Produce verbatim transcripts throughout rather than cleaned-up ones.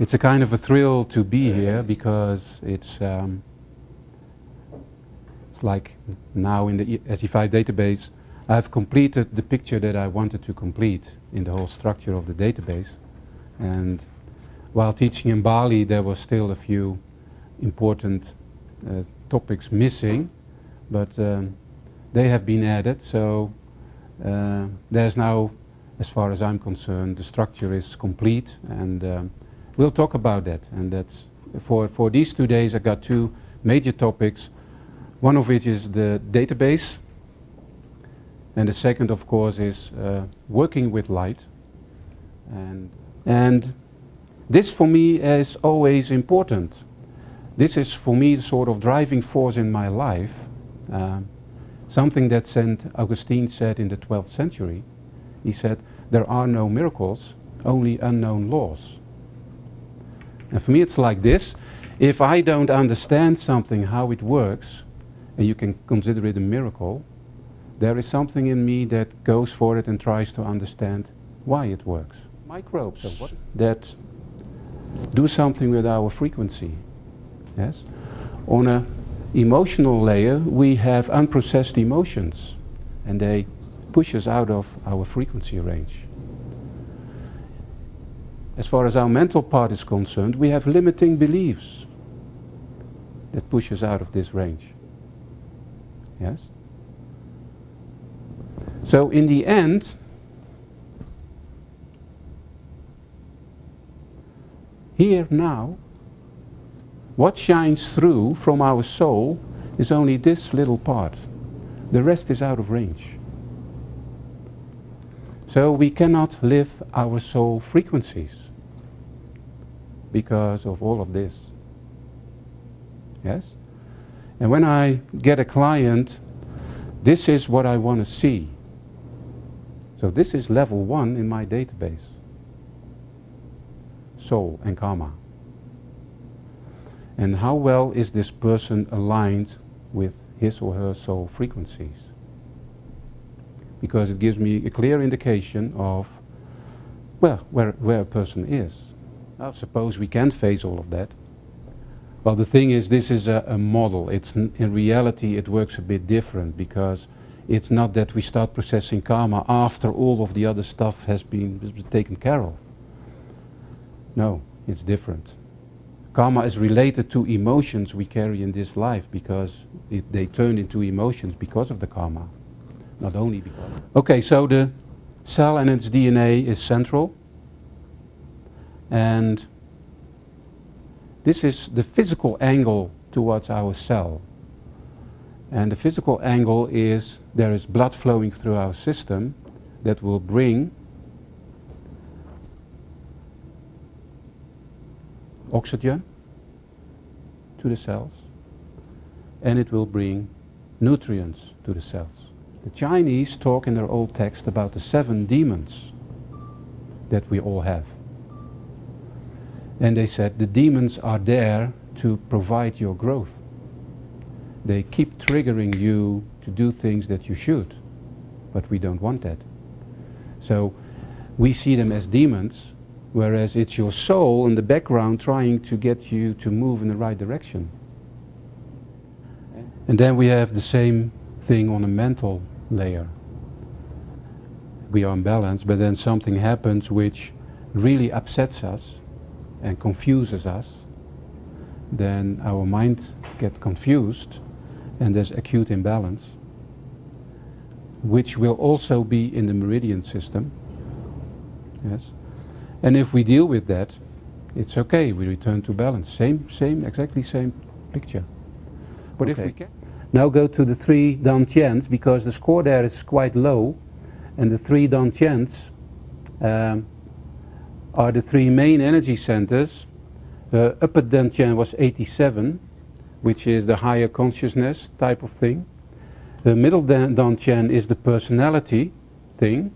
it's a kind of a thrill to be here, because it's um, it's like now in the S E five database, I've completed the picture that I wanted to complete in the whole structure of the database. And while teaching in Bali, there were still a few important uh, topics missing, but um, they have been added. So uh, there's now, as far as I'm concerned, the structure is complete, and um, we'll talk about that. And that's for for these two days. I got two major topics, one of which is the database. And the second, of course, is uh, working with light. And, and this for me is always important. This is for me the sort of driving force in my life. Uh, something that Saint Augustine said in the twelfth century. He said, there are no miracles, only unknown laws. And for me it's like this. If I don't understand something, how it works, and you can consider it a miracle, there is something in me that goes for it and tries to understand why it works. Microbes so that do something with our frequency. Yes? On an emotional layer, we have unprocessed emotions, and they push us out of our frequency range. As far as our mental part is concerned, we have limiting beliefs that push us out of this range. Yes? So in the end, here now, what shines through from our soul is only this little part. The rest is out of range. So we cannot live our soul frequencies because of all of this. Yes? And when I get a client, this is what I want to see. So this is level one in my database. Soul and karma. And how well is this person aligned with his or her soul frequencies? Because it gives me a clear indication of, well, where, where a person is. Now suppose we can face all of that. Well, the thing is, this is a, a model. It's n in reality it works a bit different, because it's not that we start processing karma after all of the other stuff has been taken care of. No, it's different. Karma is related to emotions we carry in this life, because it, they turn into emotions because of the karma, not only because. Okay, so the cell and its D N A is central. And this is the physical angle towards our cell. And the physical angle is, there is blood flowing through our system that will bring oxygen to the cells, and it will bring nutrients to the cells. The Chinese talk in their old text about the seven demons that we all have. And they said the demons are there to provide your growth. They keep triggering you to do things that you should, but we don't want that. So we see them as demons, whereas it's your soul in the background trying to get you to move in the right direction. And then we have the same thing on a mental layer. We are in balance, but then something happens which really upsets us and confuses us. Then our mind gets confused, and there's acute imbalance, which will also be in the meridian system. Yes. And if we deal with that, it's okay, we return to balance. Same, same, exactly same picture. But okay. If we can now go to the three Dantians, because the score there is quite low, and the three Dantians um, are the three main energy centers. Uh, upper Dantian was eighty-seven, which is the higher consciousness type of thing. The middle Dan Dantian is the personality thing.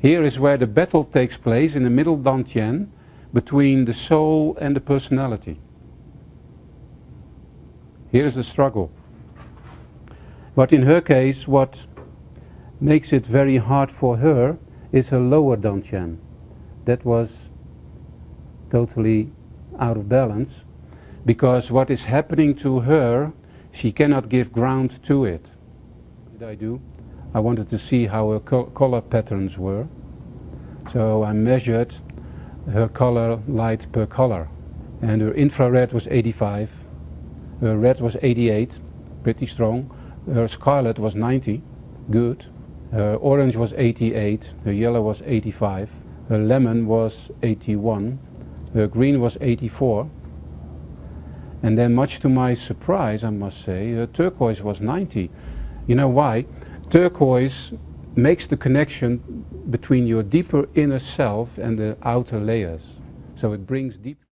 Here is where the battle takes place, in the middle Dantian, between the soul and the personality. Here is the struggle. But in her case, what makes it very hard for her is her lower Dantian. That was totally out of balance, because what is happening to her, she cannot give ground to it. What did I do? I wanted to see how her co color patterns were. So I measured her color light per color. And her infrared was eighty-five, her red was eighty-eight, pretty strong, her scarlet was ninety, good, her orange was eighty-eight, her yellow was eighty-five, her lemon was eighty-one, her green was eighty-four, and then much to my surprise, I must say, her turquoise was ninety. You know why? Turquoise makes the connection between your deeper inner self and the outer layers, so it brings deep.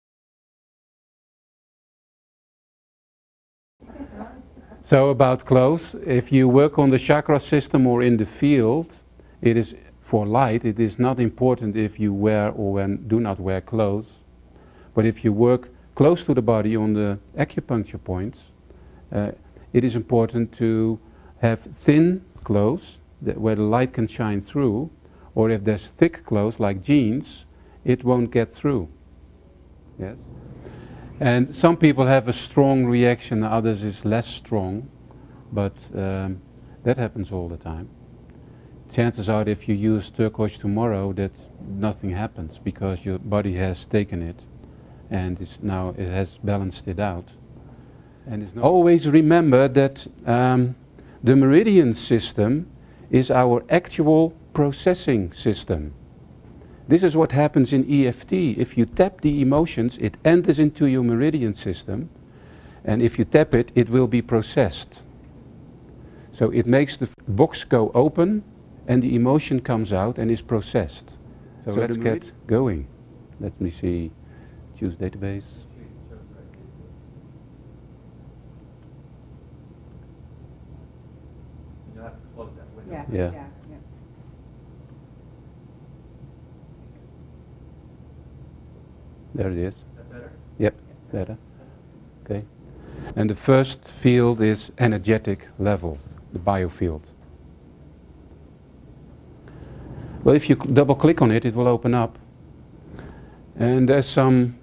So about clothes, if you work on the chakra system or in the field, it is for light, it is not important if you wear or when, do not wear clothes. But if you work close to the body on the acupuncture points, uh, it is important to have thin clothes that where the light can shine through, or if there's thick clothes like jeans, it won't get through. Yes? And some people have a strong reaction, others is less strong, but um, that happens all the time. Chances are if you use turquoise tomorrow that nothing happens because your body has taken it and it's now it has balanced it out. And it's not always remember that um, the meridian system is our actual processing system. This is what happens in E F T. If you tap the emotions, it enters into your meridian system, and if you tap it, it will be processed. So it makes the box go open, and the emotion comes out and is processed. So, so let's get going. Let me see, choose database. You have to close that window. Yeah. Yeah. Yeah. There it is. That better? Yep, better. Okay. And the first field is energetic level, the biofield. Well, if you double click on it, it will open up. And there's some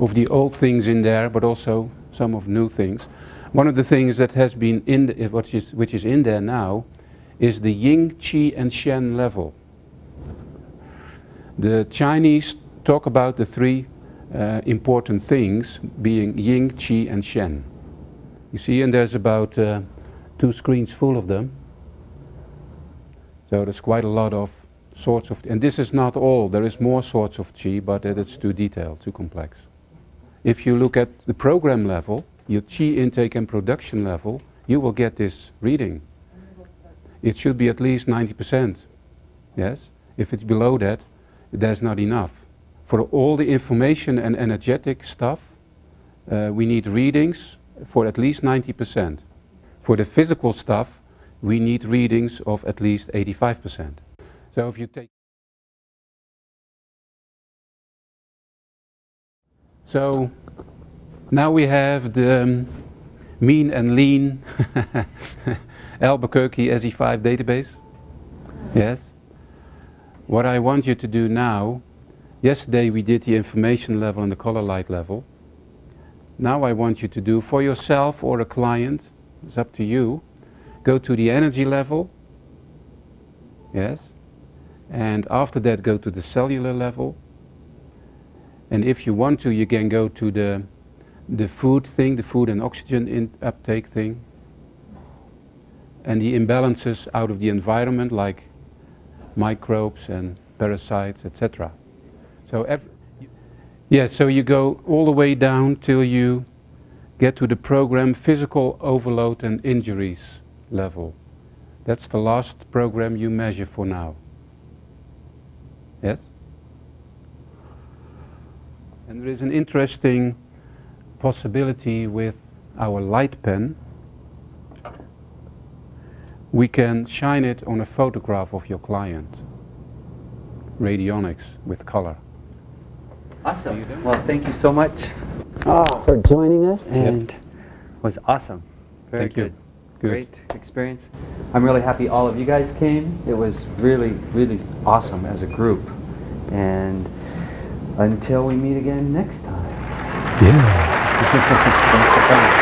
of the old things in there, but also some of new things. One of the things that has been in, the, which, is, which is in there now, is the Ying, Qi and Shen level. The Chinese talk about the three uh, important things being Ying, Qi and Shen. You see, and there's about uh, two screens full of them. So there's quite a lot of sorts of, and this is not all, there is more sorts of Qi, but it is too detailed, too complex. If you look at the program level, your Qi intake and production level, you will get this reading. It should be at least ninety percent, yes? If it's below that, that's not enough. For all the information and energetic stuff, uh, we need readings for at least ninety percent. For the physical stuff, we need readings of at least eighty-five percent. So if you take... So now we have the um, mean and lean Albuquerque S E five database. Yes. What I want you to do now, yesterday we did the information level and the color light level. Now I want you to do for yourself or a client, it's up to you, go to the energy level, yes, and after that go to the cellular level. And if you want to, you can go to the, the food thing, the food and oxygen in uptake thing, and the imbalances out of the environment like microbes and parasites, et cetera. So, every, yeah, so you go all the way down till you get to the program physical overload and injuries level. That's the last program you measure for now. Yes? And there is an interesting possibility with our light pen. We can shine it on a photograph of your client. Radionics with color. Awesome. Well, thank you so much oh, for joining us. And yep. It was awesome. Very thank good. good. Great experience. I'm really happy all of you guys came. It was really, really awesome as a group. And until we meet again next time. Yeah. Thanks for coming.